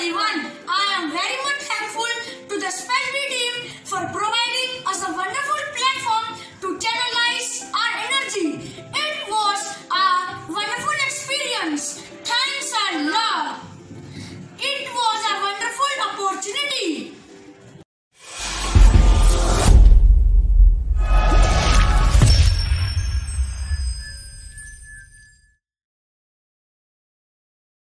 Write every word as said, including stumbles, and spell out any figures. everyone. I am very much thankful to